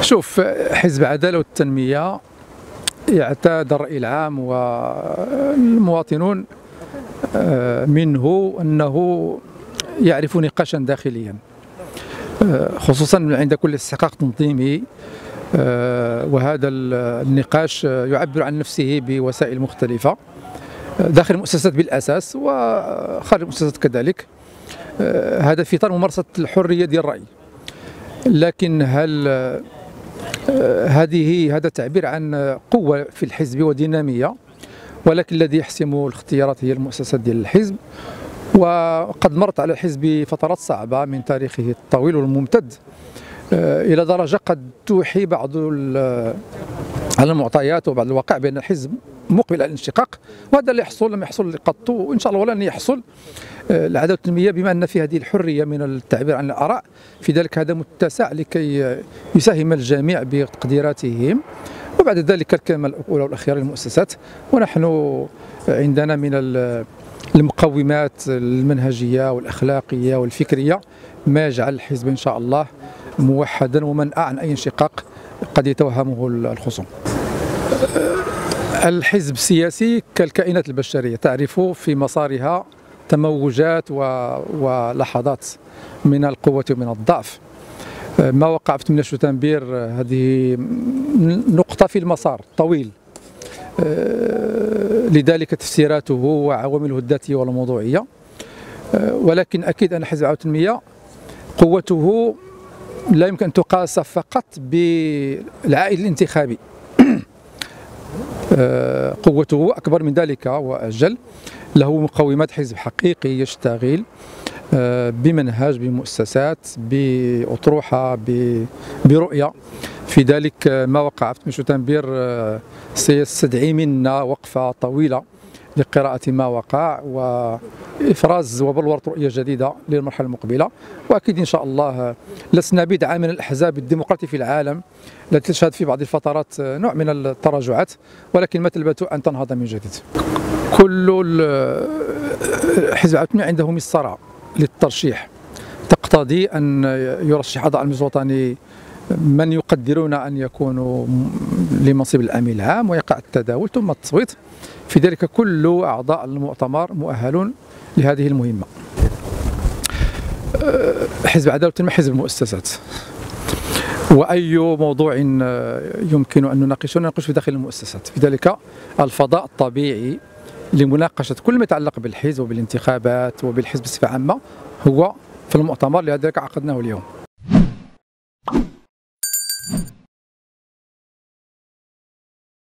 شوف، حزب العدالة والتنمية يعتاد الرأي العام والمواطنون منه أنه يعرف نقاشا داخليا، خصوصا عند كل استحقاق تنظيمي، وهذا النقاش يعبر عن نفسه بوسائل مختلفة داخل المؤسسات بالأساس وخارج المؤسسات كذلك، هذا في إطار ممارسة الحرية ديال الرأي. لكن هل هذا تعبير عن قوة في الحزب ودينامية؟ ولكن الذي يحسم الاختيارات هي المؤسسات ديال الحزب، وقد مرت على الحزب فترات صعبة من تاريخه الطويل والممتد، إلى درجة قد توحي بعض على المعطيات وبعض الواقع بأن الحزب مقبل على الانشقاق، وهذا اللي يحصل لم يحصل قط، وإن شاء الله ولن يحصل. العدالة والتنمية بما أن في هذه الحرية من التعبير عن الآراء، في ذلك هذا متسع لكي يساهم الجميع بتقديراتهم، وبعد ذلك الكلمة الأولى والأخيرة للمؤسسات. ونحن عندنا من المقومات المنهجية والأخلاقية والفكرية ما يجعل الحزب إن شاء الله موحدا ومنأى عن أي انشقاق قد يتوهمه الخصوم. الحزب السياسي كالكائنات البشرية تعرف في مسارها تموجات ولحظات من القوة ومن الضعف. ما وقع في 8 شتنبير هذه نقطة في المسار طويل، لذلك تفسيراته وعوامله الذاتية والموضوعية. ولكن أكيد أن حزب العدالة والتنمية قوته لا يمكن أن تقاس فقط بالعائد الانتخابي، قوته أكبر من ذلك وأجل. له مقومات حزب حقيقي يشتغل بمنهج، بمؤسسات، بأطروحة، برؤية. في ذلك ما وقع في 8 شتنبير سيستدعي منا وقفة طويلة لقراءة ما وقع وإفراز وبلورة رؤية جديدة للمرحلة المقبلة. وأكيد إن شاء الله لسنا بدعة من الأحزاب الديمقراطية في العالم التي تشهد في بعض الفترات نوع من التراجعات، ولكن ما تلبث أن تنهض من جديد. كل حزب العدالة عندهم الصراع للترشيح، تقتضي أن يرشح أعضاء المجلس الوطني من يقدرون أن يكونوا لمنصب الأمين العام، ويقع التداول ثم التصويت. في ذلك كل أعضاء المؤتمر مؤهلون لهذه المهمة. حزب العدالة والتنمية حزب المؤسسات، وأي موضوع يمكن أن نناقشه نناقش في داخل المؤسسات. في ذلك الفضاء الطبيعي لمناقشة كل ما يتعلق بالحزب وبالانتخابات وبالحزب بصفة عامة هو في المؤتمر، لذلك عقدناه اليوم.